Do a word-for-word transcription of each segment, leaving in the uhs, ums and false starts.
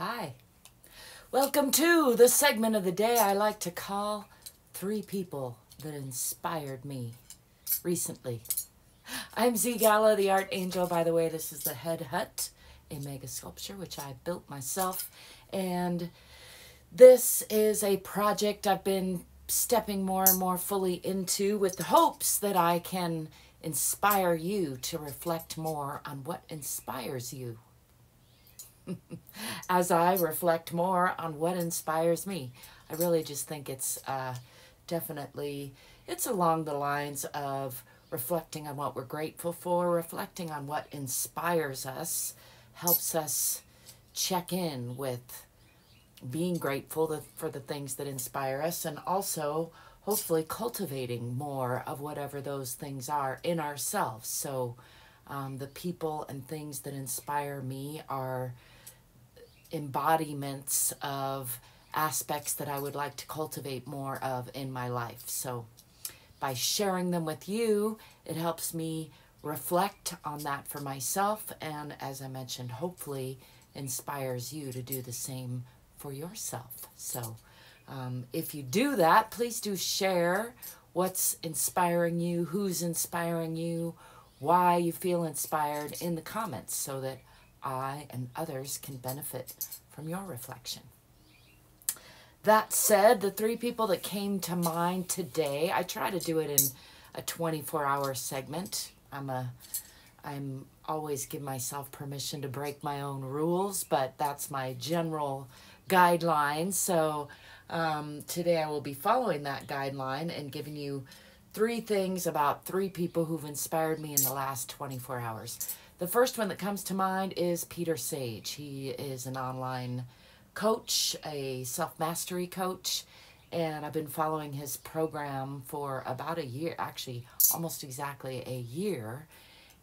Hi. Welcome to the segment of the day I like to call Three People That Inspired Me Recently. I'm Z Gala, the Art Angel. By the way, this is the Head Hutt, a mega sculpture which I built myself. And this is a project I've been stepping more and more fully into with the hopes that I can inspire you to reflect more on what inspires you. As I reflect more on what inspires me, I really just think it's uh, definitely, it's along the lines of reflecting on what we're grateful for, reflecting on what inspires us, helps us check in with being grateful for the things that inspire us, and also hopefully cultivating more of whatever those things are in ourselves. So um, the people and things that inspire me are embodiments of aspects that I would like to cultivate more of in my life. So by sharing them with you, it helps me reflect on that for myself, and as I mentioned, hopefully inspires you to do the same for yourself. So um, if you do that, please do share what's inspiring you, who's inspiring you, why you feel inspired in the comments, so that I and others can benefit from your reflection. That said, the three people that came to mind today, I try to do it in a twenty-four hour segment. I'm a, I'm always give myself permission to break my own rules, but that's my general guideline. So um, today I will be following that guideline and giving you three things about three people who've inspired me in the last twenty-four hours. The first one that comes to mind is Peter Sage. He is an online coach, a self-mastery coach, and I've been following his program for about a year, actually almost exactly a year.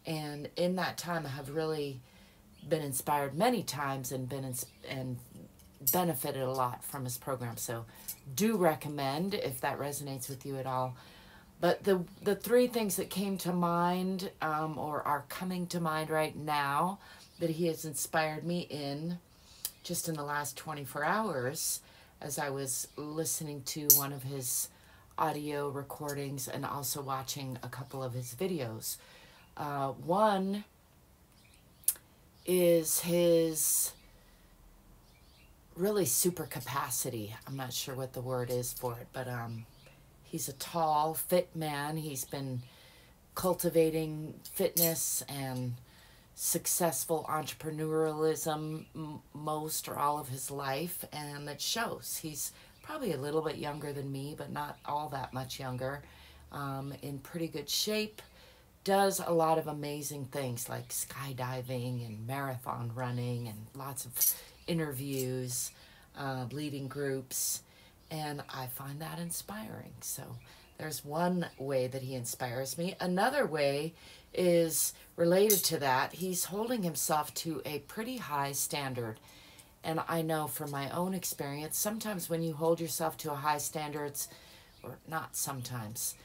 And in that time, I have really been inspired many times and been ins and benefited a lot from his program. So do recommend if that resonates with you at all. But the, the three things that came to mind um, or are coming to mind right now that he has inspired me in just in the last twenty-four hours, as I was listening to one of his audio recordings and also watching a couple of his videos. Uh, one is his really super capacity. I'm not sure what the word is for it, but um, he's a tall, fit man. He's been cultivating fitness and successful entrepreneurialism m most or all of his life, and it shows. He's probably a little bit younger than me, but not all that much younger, um, in pretty good shape, does a lot of amazing things like skydiving and marathon running and lots of interviews, uh, leading groups. And I find that inspiring. So there's one way that he inspires me. Another way is related to that. He's holding himself to a pretty high standard. And I know from my own experience, sometimes when you hold yourself to a high standards, or not sometimes,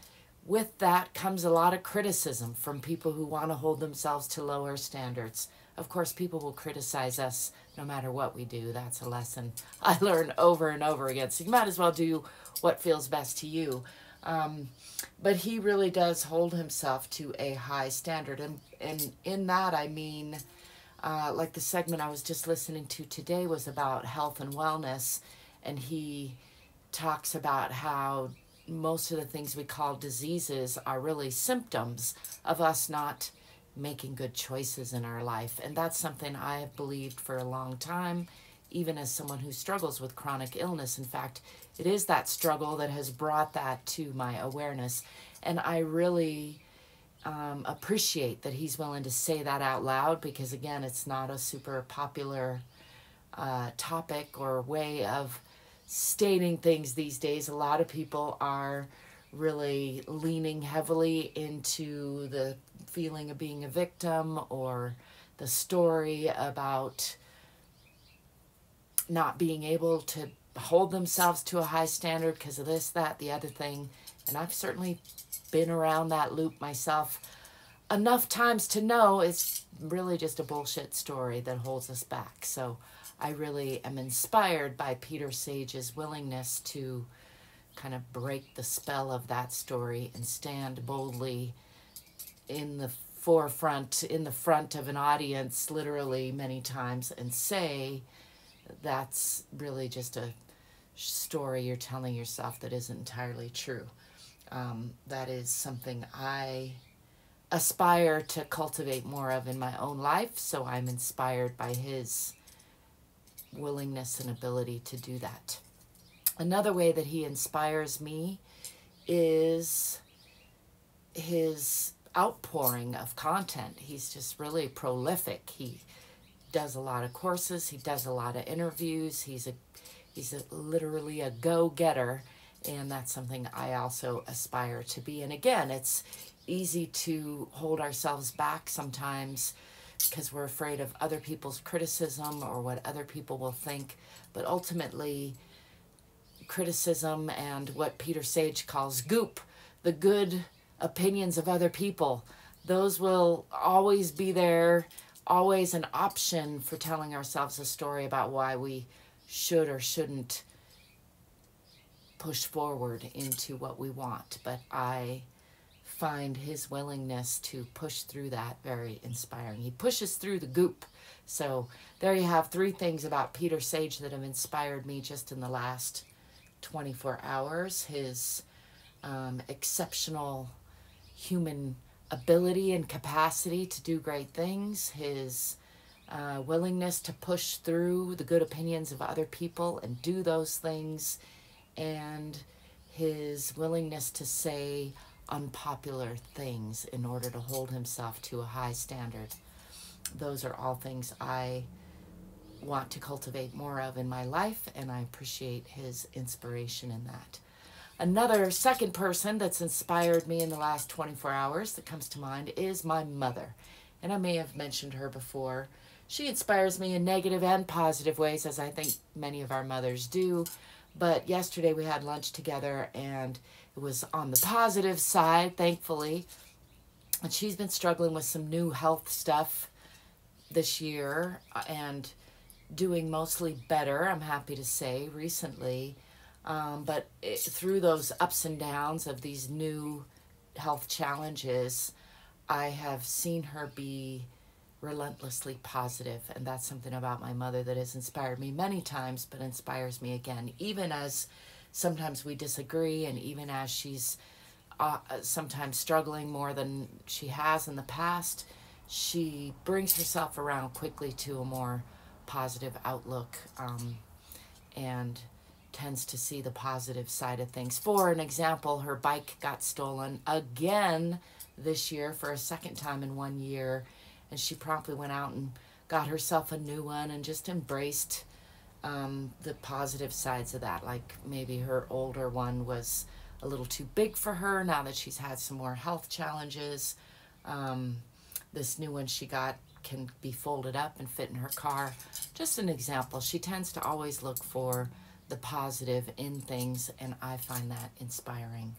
with that comes a lot of criticism from people who want to hold themselves to lower standards. Of course, people will criticize us no matter what we do. That's a lesson I learned over and over again. So you might as well do what feels best to you. Um, but he really does hold himself to a high standard. And, and in that, I mean, uh, like the segment I was just listening to today was about health and wellness. And he talks about how most of the things we call diseases are really symptoms of us not making good choices in our life. And that's something I have believed for a long time, even as someone who struggles with chronic illness. In fact, it is that struggle that has brought that to my awareness. And I really um, appreciate that he's willing to say that out loud, because again, it's not a super popular uh, topic or way of stating things these days. A lot of people are really leaning heavily into the feeling of being a victim or the story about not being able to hold themselves to a high standard because of this, that, the other thing. And I've certainly been around that loop myself enough times to know it's really just a bullshit story that holds us back. So I really am inspired by Peter Sage's willingness to kind of break the spell of that story and stand boldly in the forefront, in the front of an audience, literally many times, and say, that's really just a story you're telling yourself that isn't entirely true. Um, that is something I aspire to cultivate more of in my own life, so I'm inspired by his willingness and ability to do that. Another way that he inspires me is his outpouring of content. He's just really prolific. He does a lot of courses. He does a lot of interviews. He's a he's a, literally a go-getter, and that's something I also aspire to be. And again, it's easy to hold ourselves back sometimes because we're afraid of other people's criticism or what other people will think. But ultimately, criticism and what Peter Sage calls goop, the good opinions of other people, those will always be there, always an option for telling ourselves a story about why we should or shouldn't push forward into what we want. But I find his willingness to push through that very inspiring. He pushes through the goop. So there you have three things about Peter Sage that have inspired me just in the last twenty-four hours. His um, exceptional human ability and capacity to do great things, his uh, willingness to push through the good opinions of other people and do those things, and his willingness to say unpopular things in order to hold himself to a high standard. Those are all things I want to cultivate more of in my life, and I appreciate his inspiration in that. Another second person that's inspired me in the last twenty-four hours that comes to mind is my mother. And I may have mentioned her before. She inspires me in negative and positive ways, as I think many of our mothers do. But yesterday we had lunch together, and it was on the positive side, thankfully. And she's been struggling with some new health stuff this year and doing mostly better, I'm happy to say, recently. Um, but it, through those ups and downs of these new health challenges, I have seen her be relentlessly positive, and that's something about my mother that has inspired me many times, but inspires me again, even as sometimes we disagree, and even as she's uh, sometimes struggling more than she has in the past, she brings herself around quickly to a more positive outlook, um, and tends to see the positive side of things. For an example, her bike got stolen again this year for a second time in one year, and she promptly went out and got herself a new one and just embraced um, the positive sides of that. Like maybe her older one was a little too big for her now that she's had some more health challenges. Um, this new one she got can be folded up and fit in her car. Just an example. She tends to always look for the positive in things, and I find that inspiring.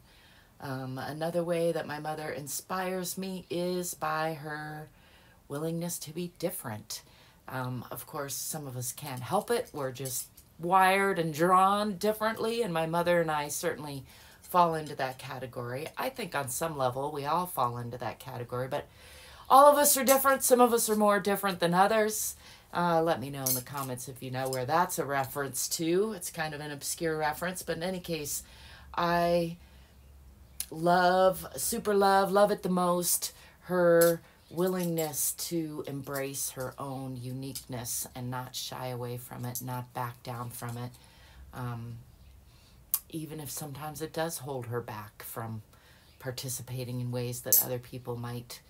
Um, another way that my mother inspires me is by her willingness to be different. Um, of course, some of us can't help it. We're just wired and drawn differently, and my mother and I certainly fall into that category. I think on some level we all fall into that category, but all of us are different. Some of us are more different than others. Uh, let me know in the comments if you know where that's a reference to. It's kind of an obscure reference, but in any case, I love, super love, love it the most, her willingness to embrace her own uniqueness and not shy away from it, not back down from it, um, even if sometimes it does hold her back from participating in ways that other people might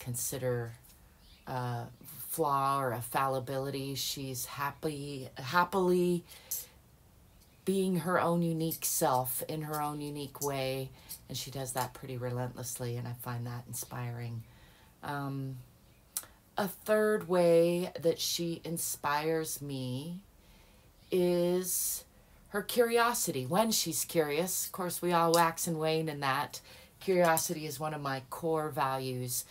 consider uh, flaw or a fallibility. She's happy, happily being her own unique self in her own unique way, and she does that pretty relentlessly, and I find that inspiring. Um, a third way that she inspires me is her curiosity, when she's curious. Of course, we all wax and wane in that. Curiosity is one of my core values,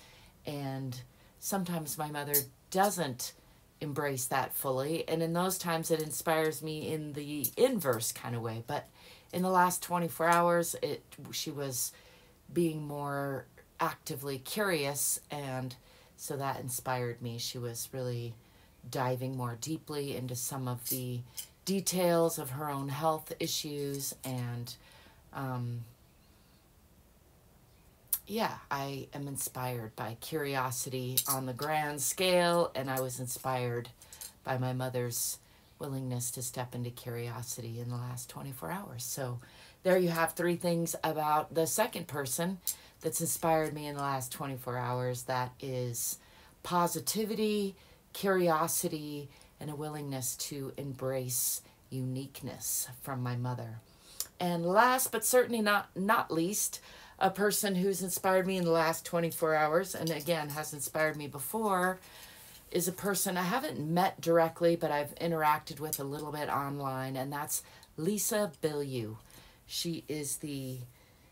And sometimes my mother doesn't embrace that fully. And in those times, it inspires me in the inverse kind of way. But in the last twenty-four hours, it she was being more actively curious, and so that inspired me. She was really diving more deeply into some of the details of her own health issues, and um, yeah, I am inspired by curiosity on the grand scale, and I was inspired by my mother's willingness to step into curiosity in the last twenty-four hours. So there you have three things about the second person that's inspired me in the last twenty-four hours. That is positivity, curiosity, and a willingness to embrace uniqueness from my mother. And last but certainly not, not least, a person who's inspired me in the last twenty-four hours, and again has inspired me before, is a person I haven't met directly, but I've interacted with a little bit online, and that's Lisa Bilyeu. She is the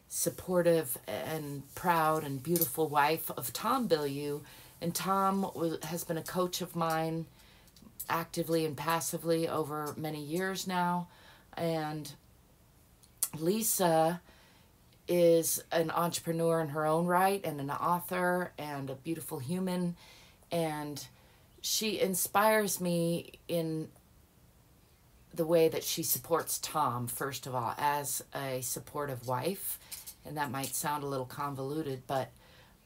supportive and proud and beautiful wife of Tom Bilyeu, and Tom was, has been a coach of mine actively and passively over many years now. And Lisa is an entrepreneur in her own right, and an author, and a beautiful human, and she inspires me in the way that she supports Tom, first of all, as a supportive wife. And that might sound a little convoluted, but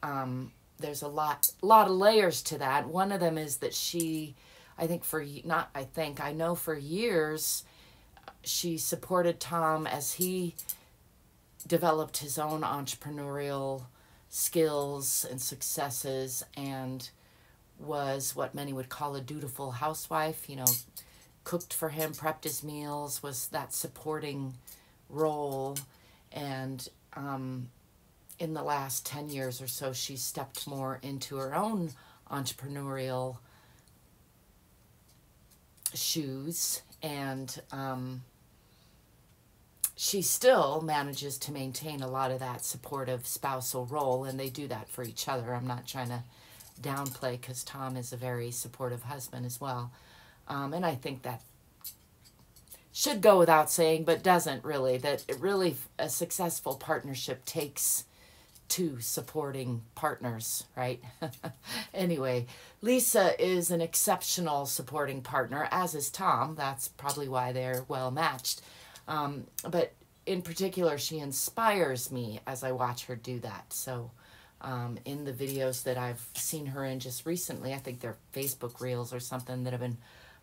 um, there's a lot, lot of layers to that. One of them is that she, I think for, not I think, I know for years, she supported Tom as he developed his own entrepreneurial skills and successes, and was what many would call a dutiful housewife, you know, cooked for him, prepped his meals, was that supporting role. And um, in the last ten years or so, she stepped more into her own entrepreneurial shoes, and um, she still manages to maintain a lot of that supportive spousal role, and they do that for each other. I'm not trying to downplay, because Tom is a very supportive husband as well. Um, and I think that should go without saying, but doesn't really, that it really a successful partnership takes two supporting partners, right? Anyway, Lisa is an exceptional supporting partner, as is Tom. That's probably why they're well matched. Um, but in particular, she inspires me as I watch her do that. So um, in the videos that I've seen her in just recently, I think they're Facebook Reels or something that have been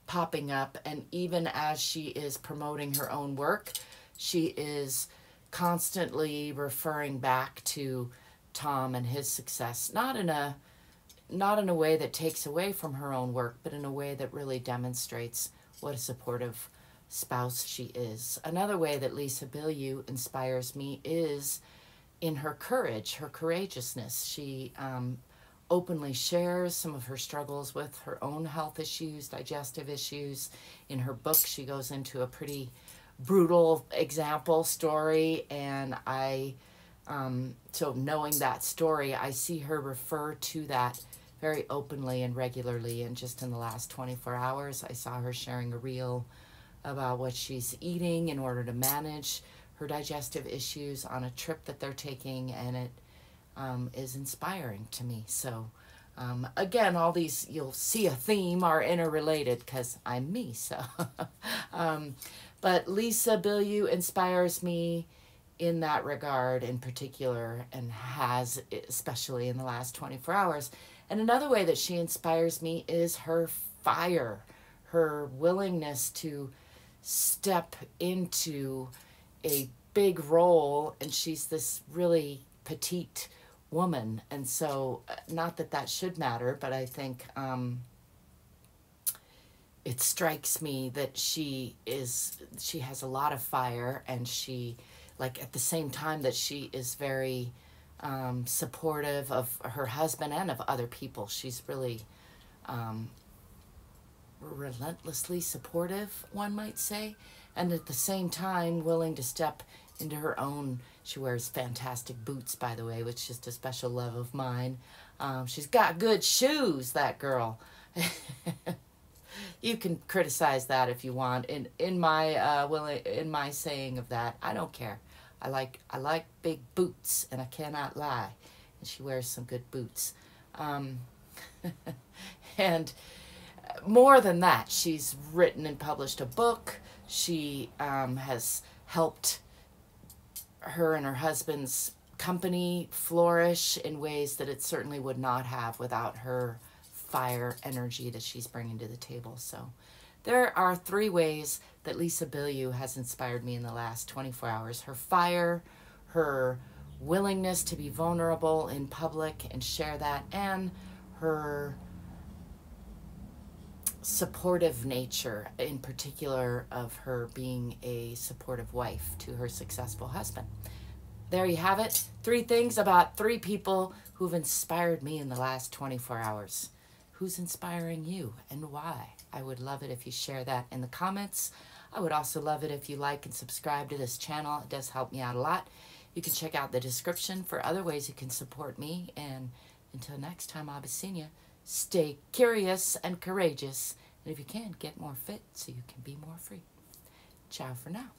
popping up, and even as she is promoting her own work, she is constantly referring back to Tom and his success, not in a not in a way that takes away from her own work, but in a way that really demonstrates what a supportive spouse she is. Another way that Lisa Bilyeu inspires me is in her courage, her courageousness. She um, openly shares some of her struggles with her own health issues, digestive issues. In her book, she goes into a pretty brutal example story, and I, um, so knowing that story, I see her refer to that very openly and regularly. And just in the last twenty-four hours, I saw her sharing a reel about what she's eating in order to manage her digestive issues on a trip that they're taking, and it Um, is inspiring to me. So um, again, all these, you'll see a theme, are interrelated, because I'm me. So um, but Lisa Bilyeu inspires me in that regard in particular, and has, especially in the last twenty-four hours. And another way that she inspires me is her fire, her willingness to step into a big role. And she's this really petite woman, and so not that that should matter, but I think um, it strikes me that she is she has a lot of fire, and she, like, at the same time that she is very um, supportive of her husband and of other people, she's really um, relentlessly supportive, one might say, and at the same time willing to step into her own. She wears fantastic boots, by the way, which is just a special love of mine. Um, she's got good shoes, that girl. You can criticize that if you want. In in my uh, well, in my saying of that, I don't care. I like I like big boots, and I cannot lie. And she wears some good boots. Um, and more than that, she's written and published a book. She um, has helped her and her husband's company flourish in ways that it certainly would not have without her fire energy that she's bringing to the table. So there are three ways that Lisa Bilyeu has inspired me in the last twenty-four hours. Her fire, her willingness to be vulnerable in public and share that, and her supportive nature, in particular of her being a supportive wife to her successful husband. There you have it. Three things about three people who've inspired me in the last twenty-four hours. Who's inspiring you, and why? I would love it if you share that in the comments. I would also love it if you like and subscribe to this channel. It does help me out a lot. You can check out the description for other ways you can support me. And until next time, I'll be seeing you. Stay curious and courageous. And if you can, get more fit so you can be more free. Ciao for now.